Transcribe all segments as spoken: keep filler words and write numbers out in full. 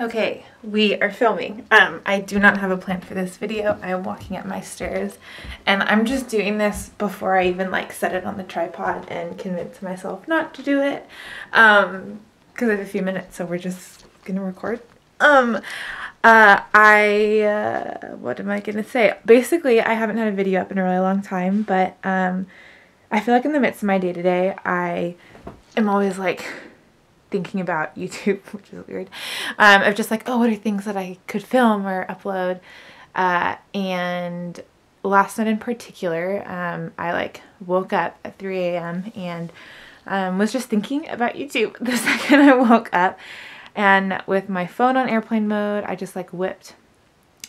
Okay, we are filming. Um, I do not have a plan for this video. I am walking up my stairs and I'm just doing this before I even like set it on the tripod and convince myself not to do it. Um, because I have a few minutes, so we're just gonna record. Um, uh, I, uh, what am I gonna say? Basically, I haven't had a video up in a really long time, but, um, I feel like in the midst of my day to day, I am always like, thinking about YouTube, which is weird, um, of just like, oh, what are things that I could film or upload, uh, and last night in particular, um, I like woke up at three A M and um, was just thinking about YouTube the second I woke up, and with my phone on airplane mode, I just like whipped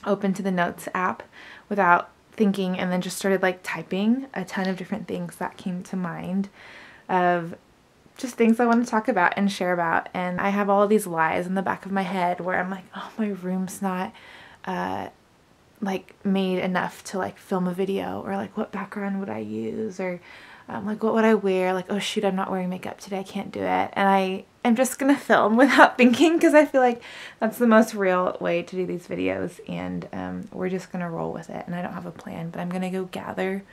open to the Notes app without thinking, and then just started like typing a ton of different things that came to mind of just things I want to talk about and share about. And I have all of these lies in the back of my head where I'm like, oh, my room's not uh, like made enough to like film a video, or like what background would I use, or um, like what would I wear, like, oh shoot, I'm not wearing makeup today, I can't do it. And I am just gonna film without thinking because I feel like that's the most real way to do these videos, and um, we're just gonna roll with it. And I don't have a plan, but I'm gonna go gather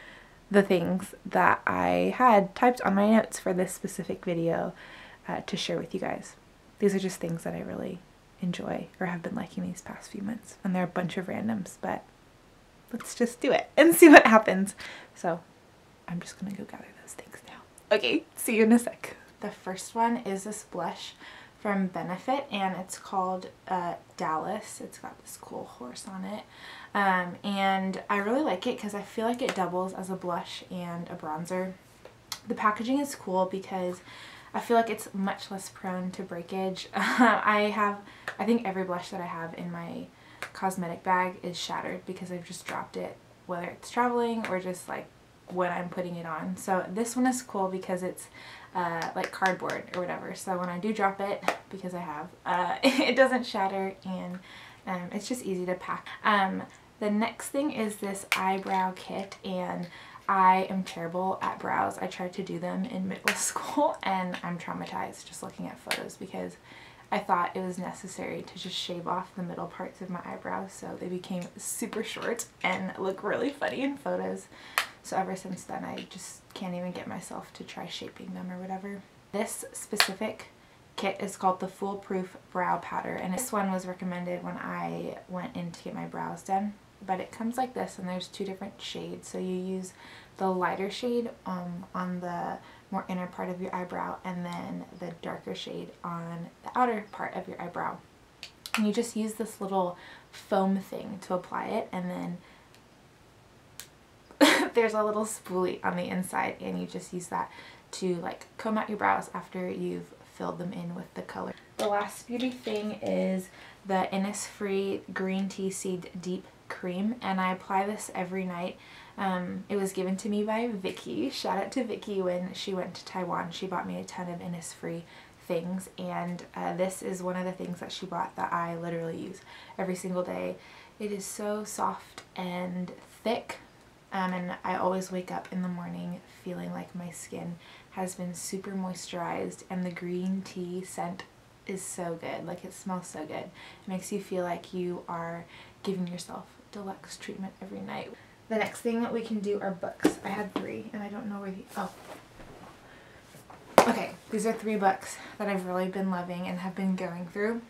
the things that I had typed on my notes for this specific video uh, to share with you guys. These are just things that I really enjoy or have been liking these past few months, and they're a bunch of randoms, but let's just do it and see what happens. So I'm just gonna go gather those things now. Okay, see you in a sec. The first one is this blush from Benefit, and it's called uh, Dallas. It's got this cool horse on it, um, and I really like it because I feel like it doubles as a blush and a bronzer. The packaging is cool because I feel like it's much less prone to breakage. I have, I think every blush that I have in my cosmetic bag is shattered because I've just dropped it, whether it's traveling or just like when I'm putting it on. So this one is cool because it's Uh, like cardboard or whatever, so when I do drop it, because I have, uh, it doesn't shatter, and um, it's just easy to pack. Um, the next thing is this eyebrow kit, and I am terrible at brows. I tried to do them in middle school and I'm traumatized just looking at photos because I thought it was necessary to just shave off the middle parts of my eyebrows, so they became super short and look really funny in photos. So ever since then, I just can't even get myself to try shaping them or whatever. This specific kit is called the Foolproof Brow Powder, and this one was recommended when I went in to get my brows done. But it comes like this, and there's two different shades. So you use the lighter shade um, on the more inner part of your eyebrow, and then the darker shade on the outer part of your eyebrow. And you just use this little foam thing to apply it, and then there's a little spoolie on the inside, and you just use that to like comb out your brows after you've filled them in with the color. The last beauty thing is the Innisfree Green Tea Seed Deep Cream, and I apply this every night. Um, it was given to me by Vicky. Shout out to Vicky. When she went to Taiwan, she bought me a ton of Innisfree things, and uh, this is one of the things that she bought that I literally use every single day. It is so soft and thick. Um, and I always wake up in the morning feeling like my skin has been super moisturized, and the green tea scent is so good. Like, it smells so good. It makes you feel like you are giving yourself deluxe treatment every night. The next thing that we can do are books. I had three and I don't know where the, oh. Okay, these are three books that I've really been loving and have been going through.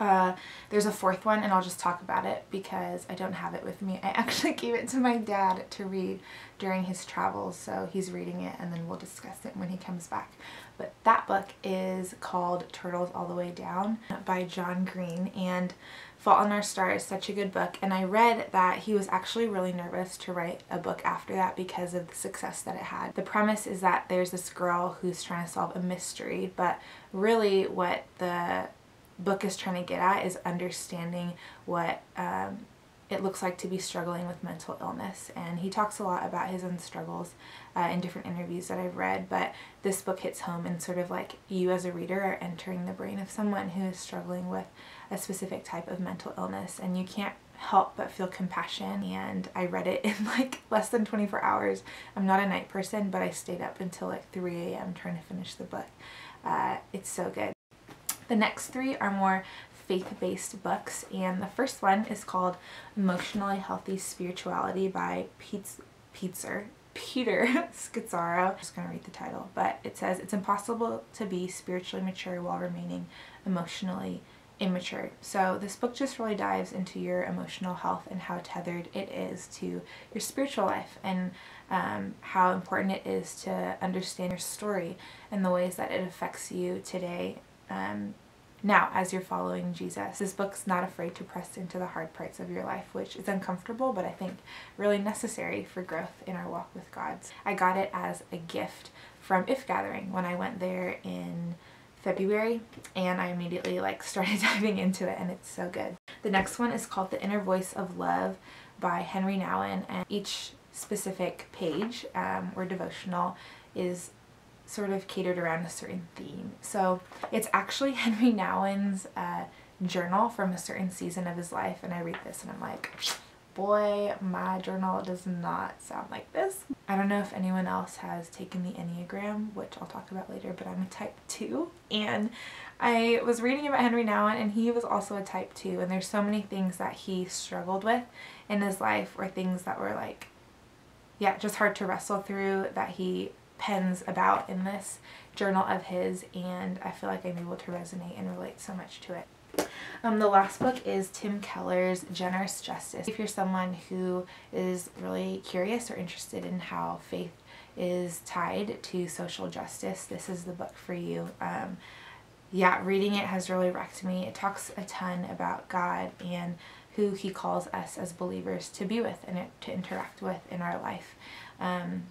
Uh, there's a fourth one, and I'll just talk about it because I don't have it with me. I actually gave it to my dad to read during his travels, so he's reading it, and then we'll discuss it when he comes back. But that book is called Turtles All the Way Down by John Green, and Fault in Our Stars is such a good book, and I read that he was actually really nervous to write a book after that because of the success that it had. The premise is that there's this girl who's trying to solve a mystery, but really what the book is trying to get at is understanding what um, it looks like to be struggling with mental illness. And he talks a lot about his own struggles uh, in different interviews that I've read, but this book hits home and sort of like you as a reader are entering the brain of someone who is struggling with a specific type of mental illness, and you can't help but feel compassion. And I read it in like less than twenty-four hours. I'm not a night person, but I stayed up until like three A M trying to finish the book. Uh, it's so good. The next three are more faith-based books, and the first one is called Emotionally Healthy Spirituality by Pete Pitzer. Peter Scazzaro. I'm just going to read the title, but it says, it's impossible to be spiritually mature while remaining emotionally immature. So this book just really dives into your emotional health and how tethered it is to your spiritual life, and um, how important it is to understand your story and the ways that it affects you today, um, now as you're following Jesus. This book's not afraid to press into the hard parts of your life, which is uncomfortable, but I think really necessary for growth in our walk with God. I got it as a gift from If Gathering when I went there in February, and I immediately like started diving into it, and it's so good. The next one is called The Inner Voice of Love by Henri Nouwen, and each specific page um, or devotional is sort of catered around a certain theme. So it's actually Henri Nouwen's uh, journal from a certain season of his life, and I read this and I'm like, boy, my journal does not sound like this. I don't know if anyone else has taken the Enneagram, which I'll talk about later, but I'm a type two, and I was reading about Henri Nouwen, and he was also a type two, and there's so many things that he struggled with in his life, or things that were like, yeah, just hard to wrestle through, that he pens about in this journal of his, and I feel like I'm able to resonate and relate so much to it. Um, the last book is Tim Keller's Generous Justice. If you're someone who is really curious or interested in how faith is tied to social justice, this is the book for you. Um, yeah, reading it has really wrecked me. It talks a ton about God and who he calls us as believers to be with and to interact with in our life. Um,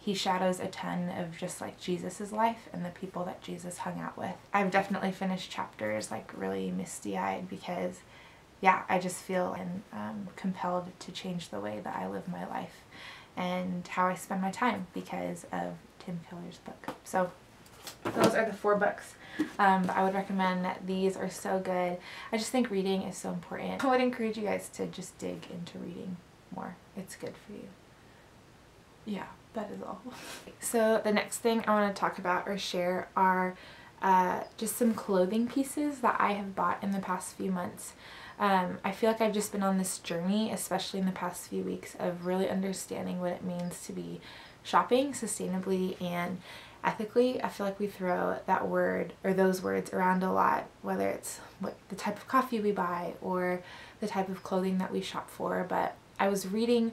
He shadows a ton of just like Jesus's life and the people that Jesus hung out with. I've definitely finished chapters like really misty-eyed because, yeah, I just feel and um, compelled to change the way that I live my life and how I spend my time because of Tim Keller's book. So those are the four books um, that I would recommend. These are so good. I just think reading is so important. I would encourage you guys to just dig into reading more. It's good for you. Yeah. That is all. So the next thing I want to talk about or share are uh, just some clothing pieces that I have bought in the past few months. Um, I feel like I've just been on this journey, especially in the past few weeks, of really understanding what it means to be shopping sustainably and ethically. I feel like we throw that word or those words around a lot, whether it's what the type of coffee we buy or the type of clothing that we shop for. But I was reading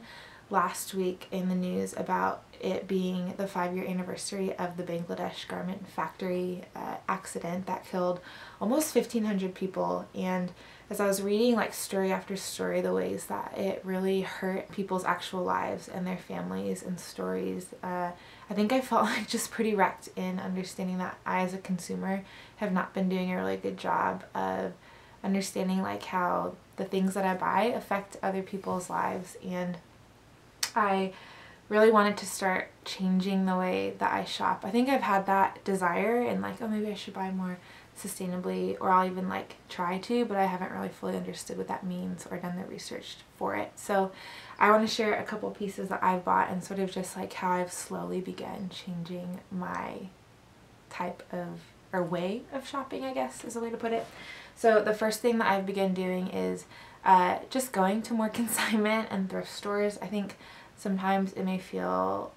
last week in the news about it being the five-year anniversary of the Bangladesh garment factory uh, accident that killed almost fifteen hundred people, and as I was reading like story after story the ways that it really hurt people's actual lives and their families and stories, uh, I think I felt like just pretty wrecked in understanding that I as a consumer have not been doing a really good job of understanding like how the things that I buy affect other people's lives, and I really wanted to start changing the way that I shop. I think I've had that desire and like, oh, maybe I should buy more sustainably, or I'll even like try to, but I haven't really fully understood what that means or done the research for it. So I want to share a couple pieces that I've bought and sort of just like how I've slowly begun changing my type of or way of shopping, I guess is a way to put it. So the first thing that I've begun doing is uh, just going to more consignment and thrift stores. I think sometimes it may feel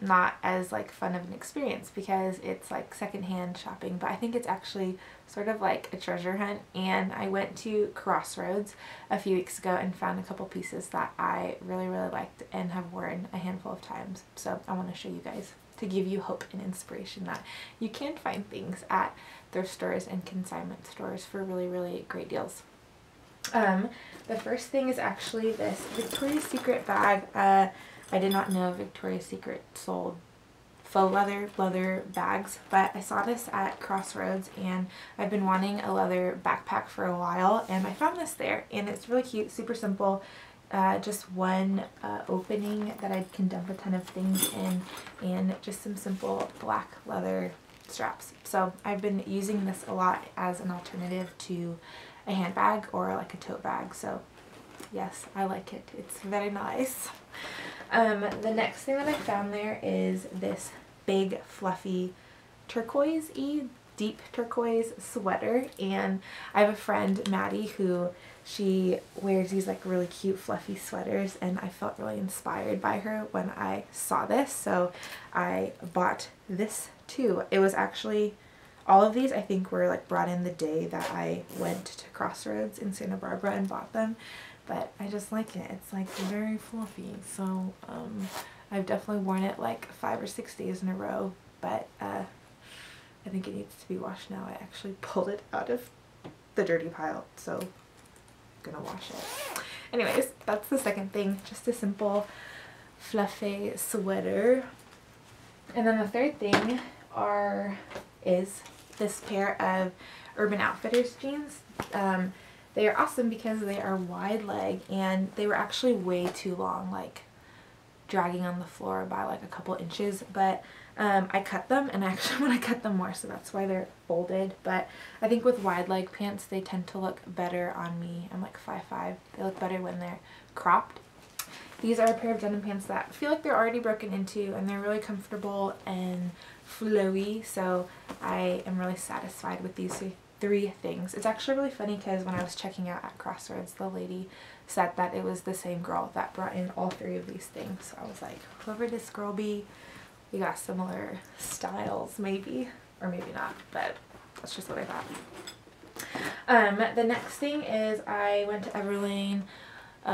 not as like fun of an experience because it's like secondhand shopping, but I think it's actually sort of like a treasure hunt, and I went to Crossroads a few weeks ago and found a couple pieces that I really really liked and have worn a handful of times, so I want to show you guys to give you hope and inspiration that you can find things at thrift stores and consignment stores for really really great deals. Um, the first thing is actually this Victoria's Secret bag. Uh, I did not know Victoria's Secret sold faux leather, leather bags, but I saw this at Crossroads, and I've been wanting a leather backpack for a while, and I found this there, and it's really cute, super simple, uh, just one uh, opening that I can dump a ton of things in, and just some simple black leather straps. So I've been using this a lot as an alternative to a handbag or like a tote bag, so yes, I like it. It's very nice. Um, the next thing that I found there is this big fluffy turquoise-y deep turquoise sweater, and I have a friend, Maddie, who she wears these like really cute fluffy sweaters, and I felt really inspired by her when I saw this, so I bought this too. It was actually, all of these I think were like brought in the day that I went to Crossroads in Santa Barbara and bought them, but I just like it. It's like very fluffy, so um, I've definitely worn it like five or six days in a row, but uh, I think it needs to be washed now. I actually pulled it out of the dirty pile, so I'm gonna wash it. Anyways, that's the second thing, just a simple fluffy sweater. And then the third thing are is this pair of Urban Outfitters jeans. Um, they are awesome because they are wide leg, and they were actually way too long, like dragging on the floor by like a couple inches, but um, I cut them, and I actually want to cut them more, so that's why they're folded. But I think with wide leg pants they tend to look better on me. I'm like five five. They look better when they're cropped. These are a pair of denim pants that feel like they're already broken into, and they're really comfortable and flowy, so I am really satisfied with these three things. It's actually really funny because when I was checking out at Crossroads, the lady said that it was the same girl that brought in all three of these things, so I was like, whoever this girl be, we got similar styles maybe, or maybe not, but that's just what I thought. Um, the next thing is I went to Everlane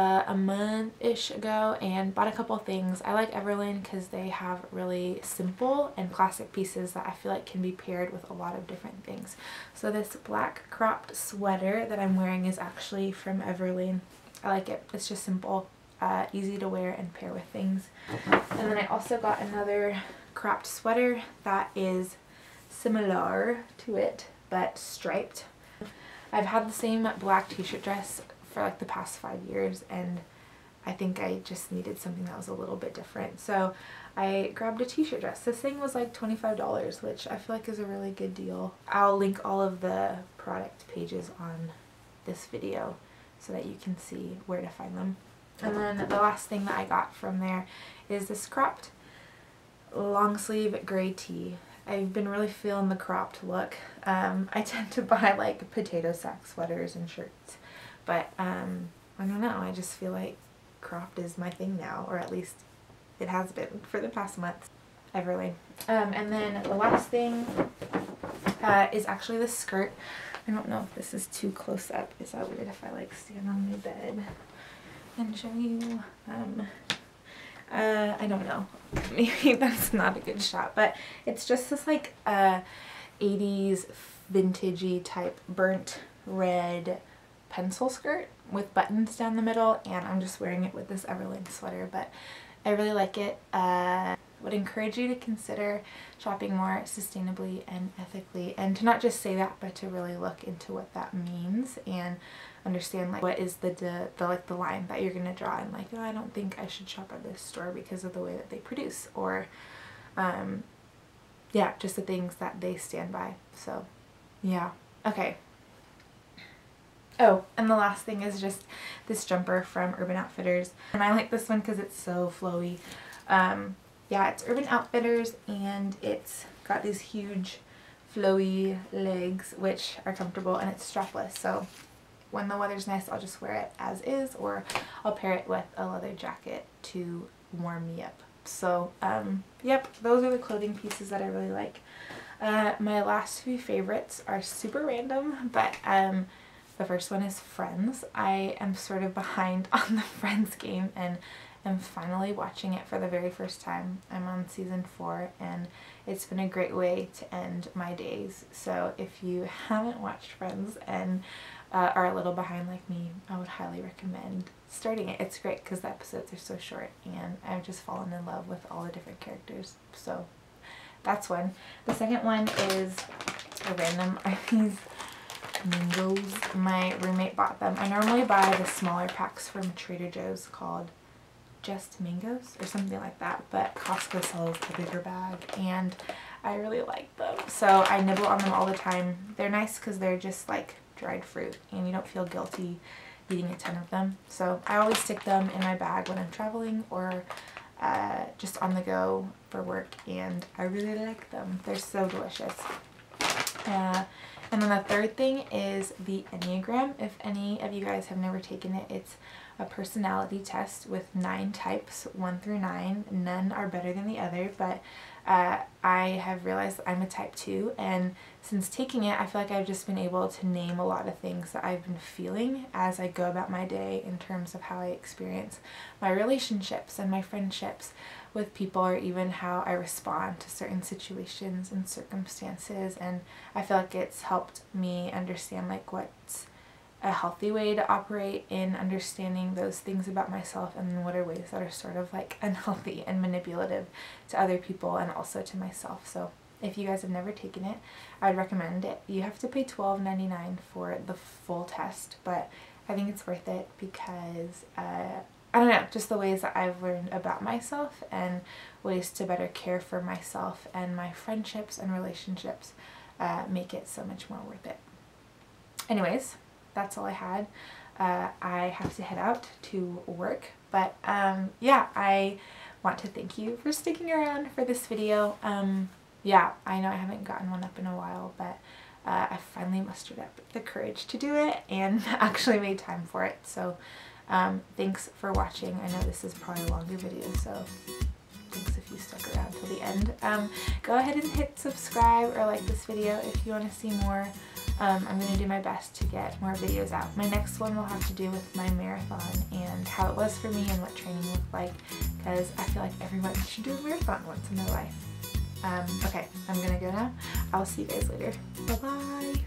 Uh, a month-ish ago and bought a couple things. I like Everlane because they have really simple and classic pieces that I feel like can be paired with a lot of different things. So this black cropped sweater that I'm wearing is actually from Everlane. I like it. It's just simple, uh, easy to wear and pair with things. And then I also got another cropped sweater that is similar to it but striped. I've had the same black t-shirt dress for like the past five years, and I think I just needed something that was a little bit different, so I grabbed a t-shirt dress. This thing was like twenty-five dollars, which I feel like is a really good deal. I'll link all of the product pages on this video so that you can see where to find them. And then the last thing that I got from there is this cropped long sleeve gray tee. I've been really feeling the cropped look. Um, I tend to buy like potato sack sweaters and shirts, but um, I don't know, I just feel like cropped is my thing now, or at least it has been for the past months. Everlane. Um, and then the last thing uh, is actually this skirt. I don't know if this is too close up. Is that weird if I like stand on my bed and show you? Um, uh, I don't know. Maybe that's not a good shot, but it's just this like uh, eighties vintagey type burnt red pencil skirt with buttons down the middle, and I'm just wearing it with this Everlane sweater, but I really like it. Uh, would encourage you to consider shopping more sustainably and ethically, and to not just say that, but to really look into what that means and understand like what is the the, the like the line that you're gonna draw, and like, oh, I don't think I should shop at this store because of the way that they produce, or um, yeah, just the things that they stand by. So yeah, okay. Oh, and the last thing is just this jumper from Urban Outfitters, and I like this one because it's so flowy. Um, yeah, it's Urban Outfitters, and it's got these huge flowy legs which are comfortable, and it's strapless, so when the weather's nice I'll just wear it as is, or I'll pair it with a leather jacket to warm me up. So um, yep, those are the clothing pieces that I really like. Uh, my last few favorites are super random, but um, the first one is Friends. I am sort of behind on the Friends game, and I'm finally watching it for the very first time. I'm on season four, and it's been a great way to end my days. So if you haven't watched Friends and uh, are a little behind like me, I would highly recommend starting it. It's great because the episodes are so short, and I've just fallen in love with all the different characters. So that's one. The second one is a random, are these mangoes? My roommate bought them. I normally buy the smaller packs from Trader Joe's called Just Mangoes or something like that, but Costco sells the bigger bag, and I really like them, so I nibble on them all the time. They're nice because they're just like dried fruit, and you don't feel guilty eating a ton of them, so I always stick them in my bag when I'm traveling or uh, just on the go for work, and I really like them. They're so delicious. Yeah. And then the third thing is the Enneagram. If any of you guys have never taken it, it's a personality test with nine types, one through nine. None are better than the other, but uh, I have realized I'm a type two, and since taking it, I feel like I've just been able to name a lot of things that I've been feeling as I go about my day in terms of how I experience my relationships and my friendships with people, or even how I respond to certain situations and circumstances. And I feel like it's helped me understand like what's a healthy way to operate in understanding those things about myself, and what are ways that are sort of like unhealthy and manipulative to other people and also to myself. So if you guys have never taken it, I would recommend it. You have to pay twelve ninety-nine for the full test, but I think it's worth it because uh, I don't know, just the ways that I've learned about myself and ways to better care for myself and my friendships and relationships uh, make it so much more worth it. Anyways, that's all I had. Uh, I have to head out to work, but um, yeah, I want to thank you for sticking around for this video. Um, yeah, I know I haven't gotten one up in a while, but uh, I finally mustered up the courage to do it and actually made time for it. So um, thanks for watching. I know this is probably a longer video, so thanks if you stuck around till the end. Um, go ahead and hit subscribe or like this video if you want to see more. Um, I'm going to do my best to get more videos out. My next one will have to do with my marathon and how it was for me and what training looked like, because I feel like everyone should do a marathon once in their life. Um, okay, I'm going to go now. I'll see you guys later. Bye-bye!